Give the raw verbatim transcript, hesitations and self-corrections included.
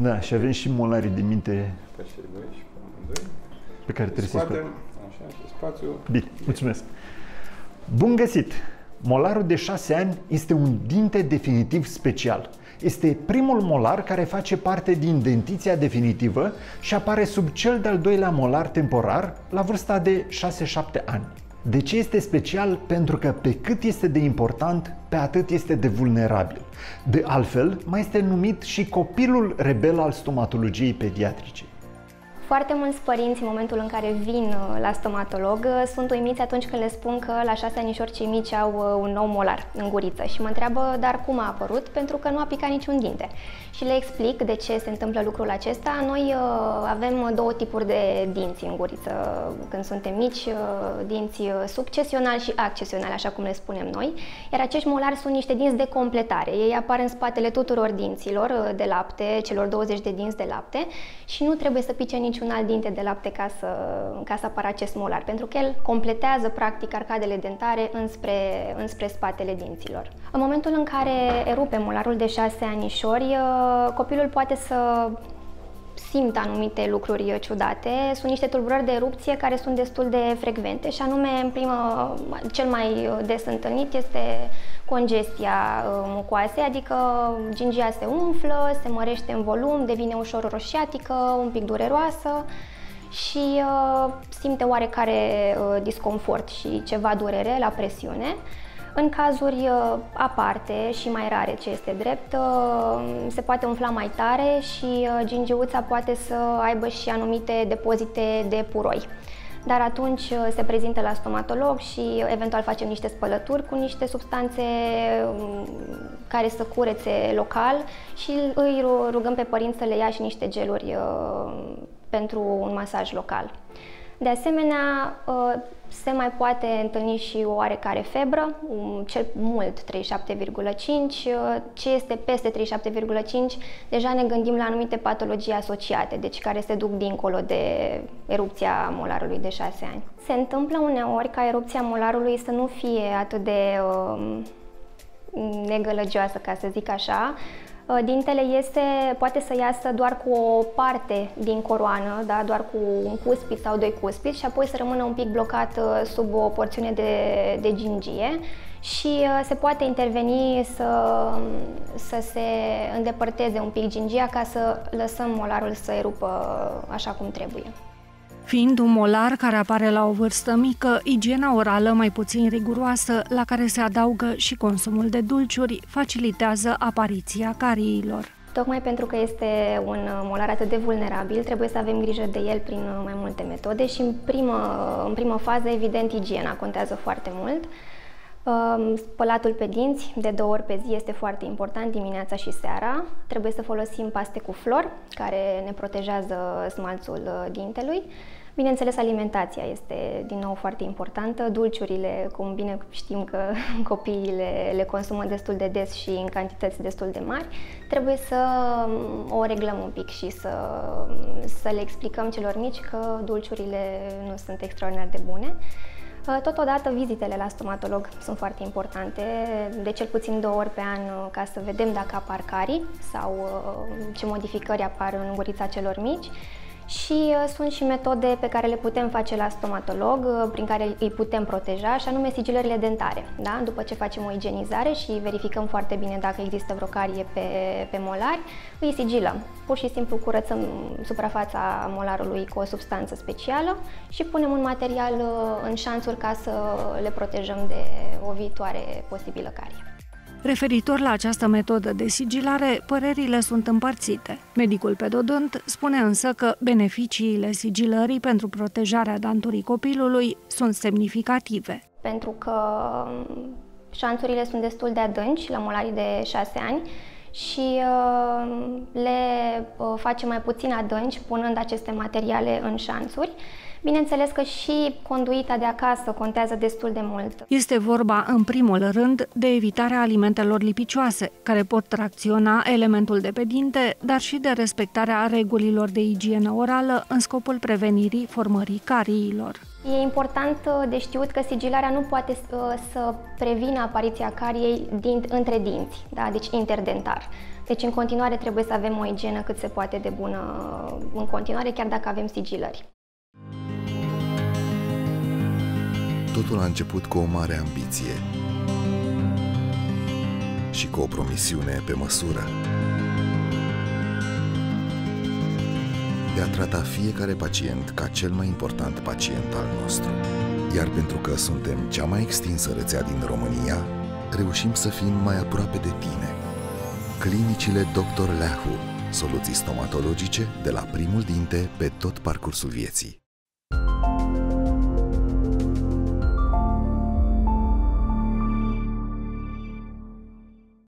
Da, și avem și molarii de minte pe, și pe care trebuie să-i scoatem. Bine, mulțumesc. Bun găsit! Molarul de șase ani este un dinte definitiv special. Este primul molar care face parte din dentiția definitivă și apare sub cel de-al doilea molar temporar la vârsta de șase-șapte ani. De ce este special? Pentru că pe cât este de important, pe atât este de vulnerabil. De altfel, mai este numit și copilul rebel al stomatologiei pediatrice. Foarte mulți părinți, în momentul în care vin la stomatolog, sunt uimiți atunci când le spun că la șase anișori cei mici au un nou molar în guriță și mă întreabă, dar cum a apărut? Pentru că nu a picat niciun dinte. Și le explic de ce se întâmplă lucrul acesta. Noi avem două tipuri de dinți în guriță când suntem mici, dinți subcesionali și accesionali, așa cum le spunem noi, iar acești molari sunt niște dinți de completare. Ei apar în spatele tuturor dinților de lapte, celor douăzeci de dinți de lapte și nu trebuie să pice niciun un alt dinte de lapte ca să, ca să apară acest molar, pentru că el completează practic arcadele dentare înspre, înspre spatele dinților. În momentul în care erupe molarul de șase anișori, copilul poate să simt anumite lucruri ciudate. Sunt niște tulburări de erupție care sunt destul de frecvente și anume, în primă, cel mai des întâlnit este congestia mucoasei, adică gingia se umflă, se mărește în volum, devine ușor roșiatică, un pic dureroasă și uh, simte oarecare uh, disconfort și ceva durere la presiune. În cazuri aparte și mai rare, ce este drept, se poate umfla mai tare și gingiuța poate să aibă și anumite depozite de puroi. Dar atunci se prezintă la stomatolog și eventual facem niște spălături cu niște substanțe care să curețe local și îi rugăm pe părinți să le ia și niște geluri pentru un masaj local. De asemenea, se mai poate întâlni și oarecare febră, cel mult treizeci și șapte virgulă cinci, ce este peste treizeci și șapte virgulă cinci, deja ne gândim la anumite patologii asociate, deci care se duc dincolo de erupția molarului de șase ani. Se întâmplă uneori ca erupția molarului să nu fie atât de negălăgioasă, ca să zic așa. Dintele este, poate să iasă doar cu o parte din coroană, da? Doar cu un cuspit sau doi cuspiți și apoi să rămână un pic blocat sub o porțiune de, de gingie și se poate interveni să, să se îndepărteze un pic gingia ca să lăsăm molarul să erupă așa cum trebuie. Fiind un molar care apare la o vârstă mică, igiena orală mai puțin riguroasă, la care se adaugă și consumul de dulciuri, facilitează apariția cariilor. Tocmai pentru că este un molar atât de vulnerabil, trebuie să avem grijă de el prin mai multe metode și în primă, în primă fază, evident, igiena contează foarte mult. Spălatul pe dinți de două ori pe zi este foarte important, dimineața și seara. Trebuie să folosim paste cu flori care ne protejează smalțul dintelui. Bineînțeles, alimentația este din nou foarte importantă. Dulciurile, cum bine știm că copiii le, le consumă destul de des și în cantități destul de mari, trebuie să o reglăm un pic și să, să le explicăm celor mici că dulciurile nu sunt extraordinar de bune. Totodată, vizitele la stomatolog sunt foarte importante, de cel puțin două ori pe an, ca să vedem dacă apar carii sau ce modificări apar în gurița celor mici. Și sunt și metode pe care le putem face la stomatolog, prin care îi putem proteja, și anume sigilările dentare. Da? După ce facem o igienizare și verificăm foarte bine dacă există vreo carie pe, pe molari, îi sigilăm. Pur și simplu curățăm suprafața molarului cu o substanță specială și punem un material în șanțuri ca să le protejăm de o viitoare posibilă carie. Referitor la această metodă de sigilare, părerile sunt împărțite. Medicul pedodont spune însă că beneficiile sigilării pentru protejarea danturii copilului sunt semnificative. Pentru că șanțurile sunt destul de adânci la molarii de șase ani și le facem mai puțin adânci punând aceste materiale în șanțuri. Bineînțeles că și conduita de acasă contează destul de mult. Este vorba, în primul rând, de evitarea alimentelor lipicioase, care pot tracționa elementul de pe dinte, dar și de respectarea regulilor de igienă orală în scopul prevenirii formării cariilor. E important de știut că sigilarea nu poate să prevină apariția cariei din, între dinți, da? Deci interdentar. Deci în continuare trebuie să avem o igienă cât se poate de bună în continuare, chiar dacă avem sigilări. Totul a început cu o mare ambiție și cu o promisiune pe măsură de a trata fiecare pacient ca cel mai important pacient al nostru. Iar pentru că suntem cea mai extinsă rețea din România, reușim să fim mai aproape de tine. Clinicile doctor Leahu, soluții stomatologice de la primul dinte pe tot parcursul vieții.